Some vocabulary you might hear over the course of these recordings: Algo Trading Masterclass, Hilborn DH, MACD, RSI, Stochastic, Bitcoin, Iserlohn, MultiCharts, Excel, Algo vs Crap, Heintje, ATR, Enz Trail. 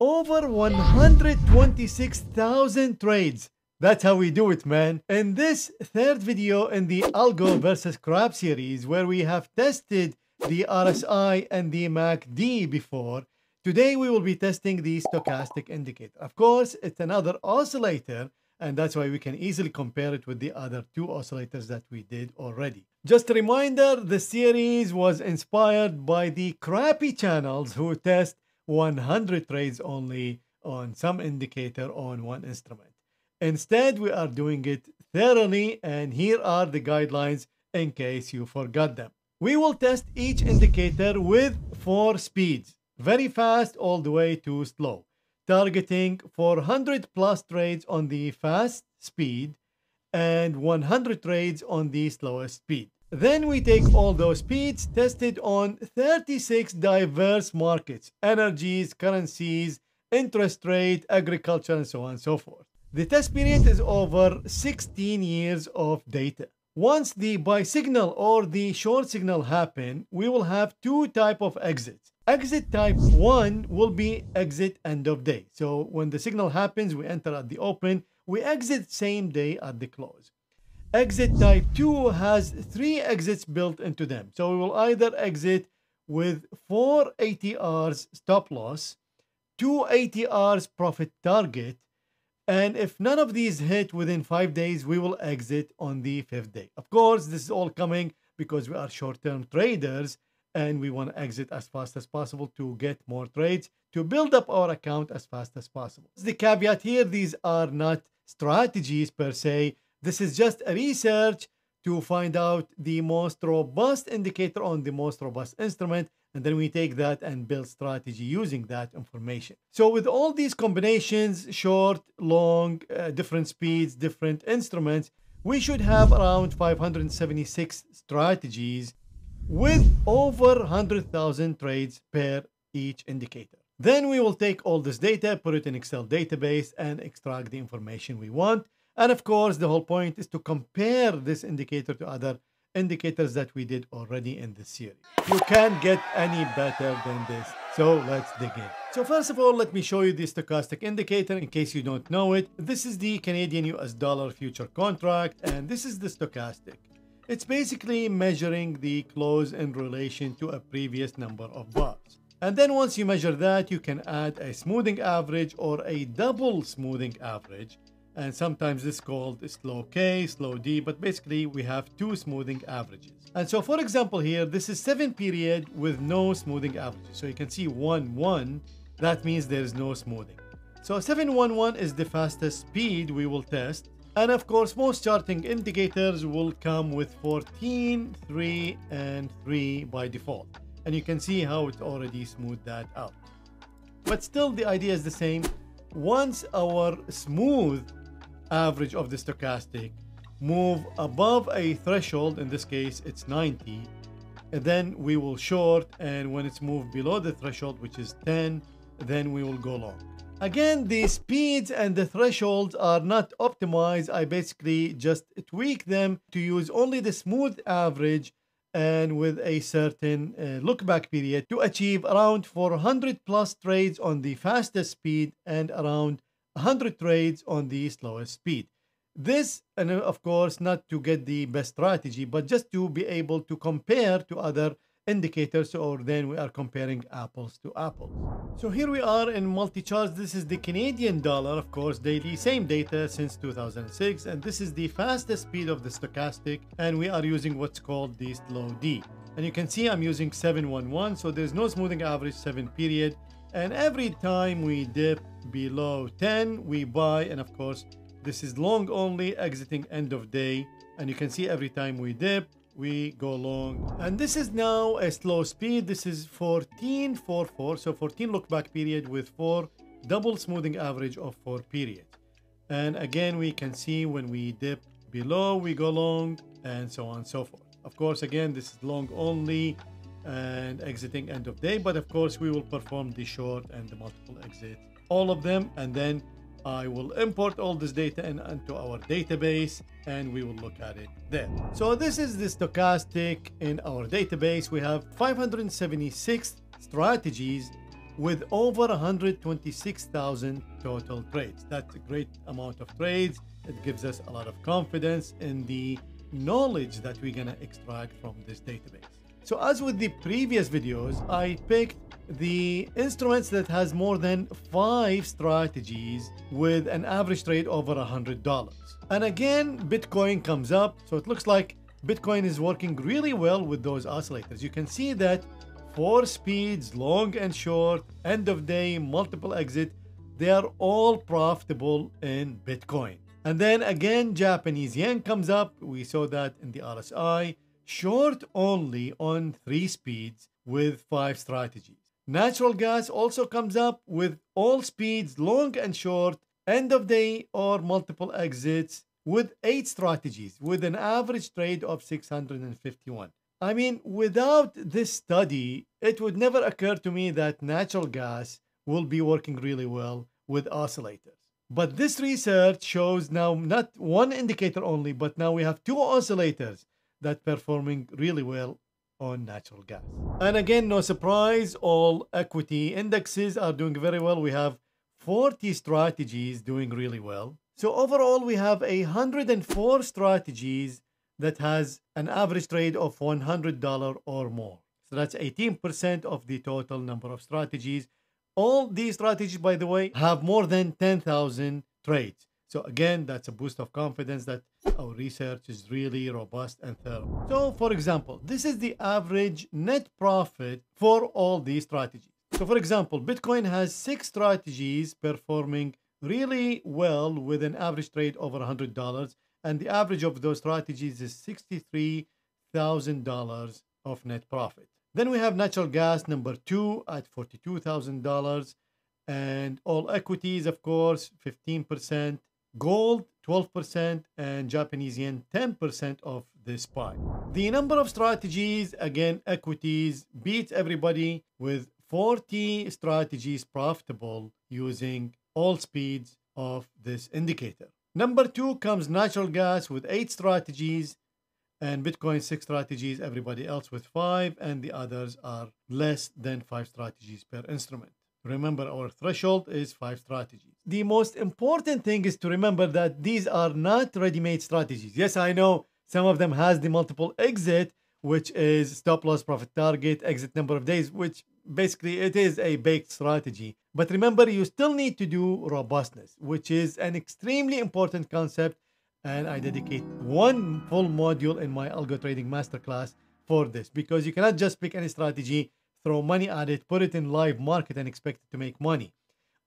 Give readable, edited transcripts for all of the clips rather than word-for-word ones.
Over 126,000 trades. That's how we do it, man. In this third video in the Algo vs Crap series, where we have tested the RSI and the MACD before, today we will be testing the stochastic indicator. Of course, it's another oscillator, and that's why we can easily compare it with the other two oscillators that we did already. Just a reminder, the series was inspired by the crappy channels who test 100 trades only on some indicator on one instrument. Instead, we are doing it thoroughly, and here are the guidelines in case you forgot them. We will test each indicator with 4 speeds, very fast all the way to slow, targeting 400 plus trades on the fast speed and 100 trades on the slowest speed. Then we take all those speeds tested on 36 diverse markets, energies, currencies, interest rate, agriculture, and so on and so forth. The test period is over 16 years of data. Once the buy signal or the short signal happen, we will have two types of exits. Exit type 1 will be exit end of day. So when the signal happens, we enter at the open, we exit same day at the close. Exit type 2 has 3 exits built into them. So we will either exit with 4 ATRs stop loss, 2 ATRs profit target, and if none of these hit within 5 days, we will exit on the 5th day. Of course, this is all coming because we are short-term traders and we want to exit as fast as possible to get more trades, to build up our account as fast as possible. The caveat here, these are not strategies per se. This is just a research to find out the most robust indicator on the most robust instrument, and then we take that and build strategy using that information. So with all these combinations, short, long, different speeds, different instruments, we should have around 576 strategies with over 100,000 trades per each indicator. Then we will take all this data, put it in Excel database, and extract the information we want. And of course, the whole point is to compare this indicator to other indicators that we did already in this series. You can't get any better than this. So let's dig in. So first of all, let me show you the stochastic indicator in case you don't know it. This is the Canadian US dollar future contract, and this is the stochastic. It's basically measuring the close in relation to a previous number of bars. And then once you measure that, you can add a smoothing average or a double smoothing average. And sometimes this is called slow K, slow D, but basically we have 2 smoothing averages. And so for example here, this is 7 period with no smoothing averages. So you can see 1-1, that means there is no smoothing. So 7-1-1 is the fastest speed we will test. And of course, most charting indicators will come with 14, 3, and 3 by default. And you can see how it already smoothed that out. But still the idea is the same. Once our smooth average of the stochastic move above a threshold, in this case it's 90, and then we will short, and when it's moved below the threshold, which is 10, then we will go long. Again, the speeds and the thresholds are not optimized. I basically just tweak them to use only the smooth average and with a certain look back period to achieve around 400 plus trades on the fastest speed and around 100 trades on the slowest speed. This, and of course, not to get the best strategy, but just to be able to compare to other indicators, or then we are comparing apples to apples. So here we are in MultiCharts. This is the Canadian dollar, of course, daily, same data since 2006, and this is the fastest speed of the stochastic, and we are using what's called the slow D. And you can see I'm using 711, so there's no smoothing average, 7 period. And every time we dip below 10, we buy. And of course, this is long only, exiting end of day. And you can see every time we dip, we go long. And this is now a slow speed. This is 1444. So 14 look back period with 4 double smoothing average of 4 periods. And again, we can see when we dip below, we go long, and so on and so forth. Of course, again, this is long only and exiting end of day, but of course we will perform the short and the multiple exits, all of them, and then I will import all this data into our database and we will look at it there. So this is the stochastic in our database. We have 576 strategies with over 126,000 total trades. That's a great amount of trades. It gives us a lot of confidence in the knowledge that we're going to extract from this database. So as with the previous videos, I picked the instruments that has more than 5 strategies with an average trade over $100. And again, Bitcoin comes up. So it looks like Bitcoin is working really well with those oscillators. You can see that 4 speeds, long and short, end of day, multiple exit, they are all profitable in Bitcoin. And then again, Japanese yen comes up. We saw that in the RSI. Short only on 3 speeds with 5 strategies. Natural gas also comes up with all speeds, long and short, end of day or multiple exits with 8 strategies with an average trade of 651. I mean, without this study, it would never occur to me that natural gas will be working really well with oscillators. But this research shows now not one indicator only, but now we have 2 oscillators that performing really well on natural gas. And again, no surprise, all equity indexes are doing very well. We have 40 strategies doing really well. So overall, we have 104 strategies that has an average trade of $100 or more. So that's 18% of the total number of strategies. All these strategies, by the way, have more than 10,000 trades. So again, that's a boost of confidence that our research is really robust and thorough. So for example, this is the average net profit for all these strategies. So for example, Bitcoin has 6 strategies performing really well with an average trade over $100. And the average of those strategies is $63,000 of net profit. Then we have natural gas number 2 at $42,000. And all equities, of course, 15%. Gold, 12%, and Japanese yen, 10% of this pie. The number of strategies, again, equities beats everybody with 40 strategies profitable using all speeds of this indicator. Number 2 comes natural gas with 8 strategies, and Bitcoin 6 strategies, everybody else with 5, and the others are less than 5 strategies per instrument. Remember, our threshold is 5 strategies. The most important thing is to remember that these are not ready-made strategies. Yes, I know some of them has the multiple exit, which is stop loss, profit target, exit number of days, which basically it is a baked strategy. But remember, you still need to do robustness, which is an extremely important concept. And I dedicate one full module in my Algo Trading Masterclass for this, because you cannot just pick any strategy, throw money at it, put it in live market and expect it to make money.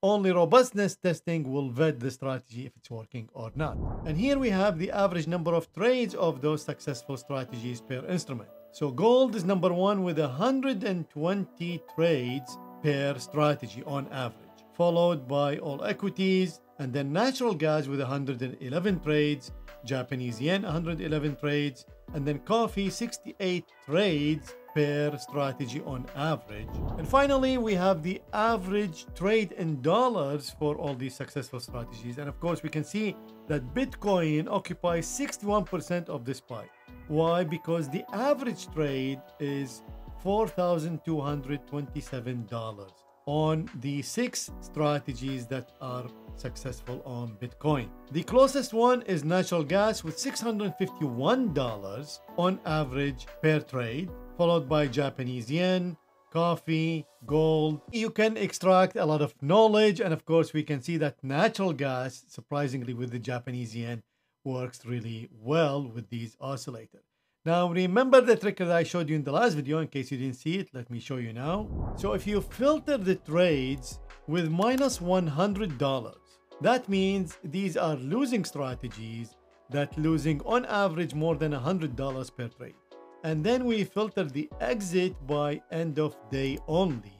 Only robustness testing will vet the strategy if it's working or not. And here we have the average number of trades of those successful strategies per instrument. So gold is number 1 with 120 trades per strategy on average, followed by all equities, and then natural gas with 111 trades, Japanese yen 111 trades, and then coffee 68 trades per strategy on average. And finally, we have the average trade in dollars for all these successful strategies. And of course, we can see that Bitcoin occupies 61% of this pie. Why? Because the average trade is $4,227 on the 6 strategies that are successful on Bitcoin. The closest one is natural gas with $651 on average per trade, followed by Japanese yen, coffee, gold. You can extract a lot of knowledge. And of course, we can see that natural gas, surprisingly with the Japanese yen, works really well with these oscillators. Now, remember the trick that I showed you in the last video. In case you didn't see it, let me show you now. So if you filter the trades with -$100, that means these are losing strategies that losing on average more than $100 per trade. And then we filter the exit by end of day only.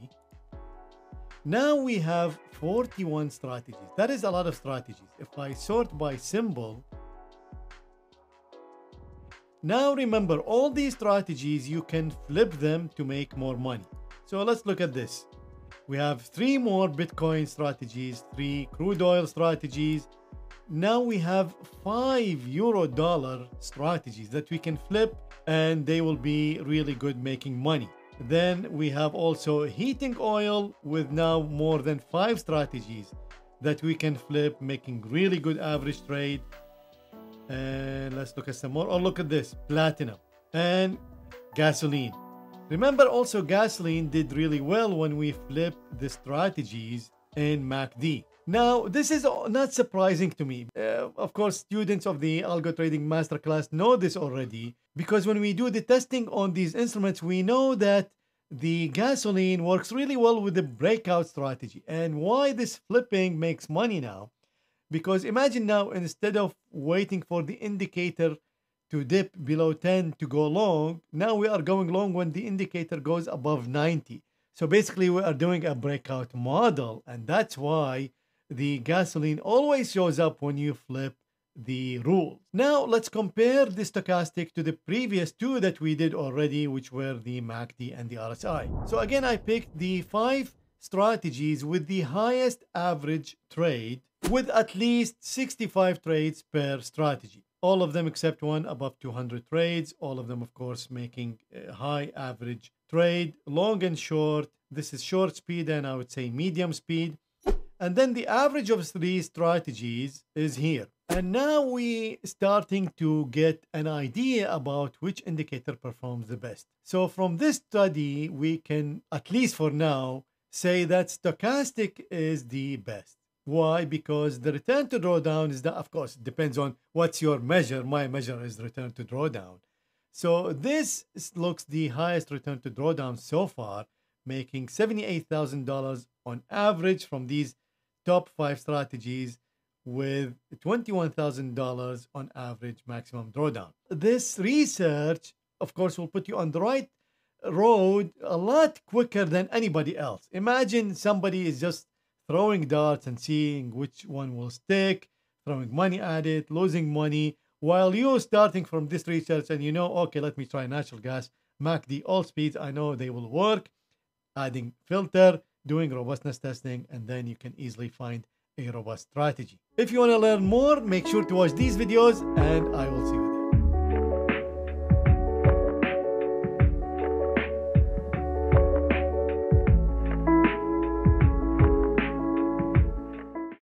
Now we have 41 strategies. That is a lot of strategies. If I sort by symbol, now remember, all these strategies, you can flip them to make more money. So let's look at this. We have 3 more Bitcoin strategies, 3 crude oil strategies. Now we have 5 euro/dollar strategies that we can flip, and they will be really good making money. Then we have also heating oil with now more than 5 strategies that we can flip, making really good average trade. And let's look at some more. Oh, look at this, platinum and gasoline. Remember also gasoline did really well when we flipped the strategies in MACD. Now, this is not surprising to me. Of course, students of the Algo Trading Masterclass know this already, because when we do the testing on these instruments, we know that the gasoline works really well with the breakout strategy. And why this flipping makes money now? Because imagine now, instead of waiting for the indicator to dip below 10 to go long, now we are going long when the indicator goes above 90. So basically, we are doing a breakout model, and that's why the gasoline always shows up when you flip the rules. Now let's compare the stochastic to the previous two that we did already, which were the MACD and the RSI. So again, I picked the 5 strategies with the highest average trade, with at least 65 trades per strategy. All of them except one above 200 trades. All of them, of course, making a high average trade, long and short. This is short speed, and I would say medium speed. And then the average of 3 strategies is here. And now we starting to get an idea about which indicator performs the best. So from this study, we can, at least for now, say that stochastic is the best. Why? Because the return to drawdown is, of course, it depends on what's your measure. My measure is return to drawdown. So this looks the highest return to drawdown so far, making $78,000 on average from these top 5 strategies, with $21,000 on average maximum drawdown. This research, of course, will put you on the right road a lot quicker than anybody else. Imagine somebody is just throwing darts and seeing which one will stick, throwing money at it, losing money, while you're starting from this research and you know, okay, let me try natural gas, MACD, all speeds, I know they will work, adding filter, doing robustness testing, and then you can easily find a robust strategy. If you want to learn more, make sure to watch these videos, and I will see you.